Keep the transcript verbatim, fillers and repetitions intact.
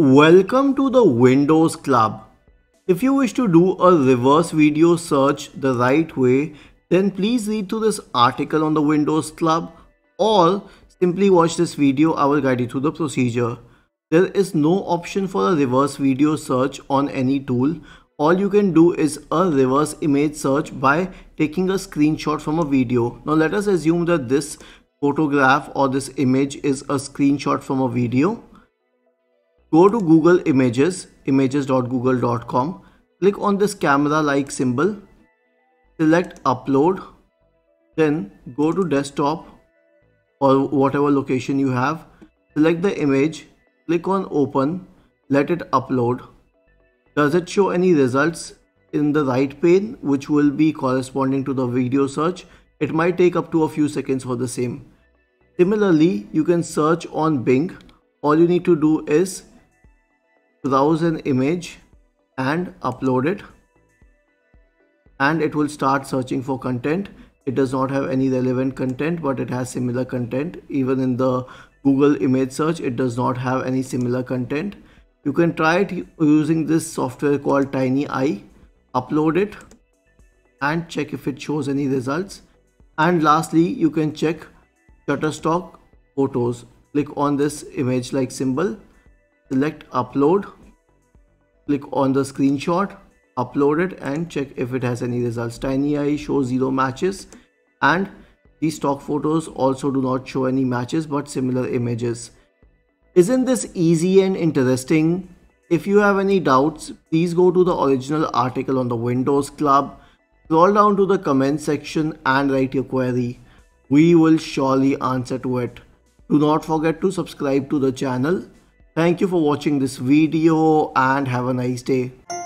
Welcome to the Windows Club. If you wish to do a reverse video search the right way, then please read through this article on the Windows Club or simply watch this video. I will guide you through the procedure. There is no option for a reverse video search on any tool. All you can do is a reverse image search by taking a screenshot from a video. Now let us assume that this photograph or this image is a screenshot from a video. Go to Google Images, images dot google dot com, click on this camera like symbol, select upload, then go to desktop or whatever location you have, select the image, click on open, let it upload. Does it show any results in the right pane which will be corresponding to the video search? It might take up to a few seconds for the same. Similarly, you can search on Bing. All you need to do is browse an image and upload it, and it will start searching for content. It does not have any relevant content, but it has similar content. Even in the Google image search, it does not have any similar content. You can try it using this software called TinyEye, upload it and check if it shows any results. And lastly, you can check Shutterstock photos. Click on this image like symbol, select upload, click on the screenshot, upload it and check if it has any results. TinyEye shows zero matches, and these stock photos also do not show any matches but similar images. Isn't this easy and interesting? If you have any doubts, please go to the original article on the Windows Club, scroll down to the comment section and write your query. We will surely answer to it. Do not forget to subscribe to the channel. Thank you for watching this video and have a nice day.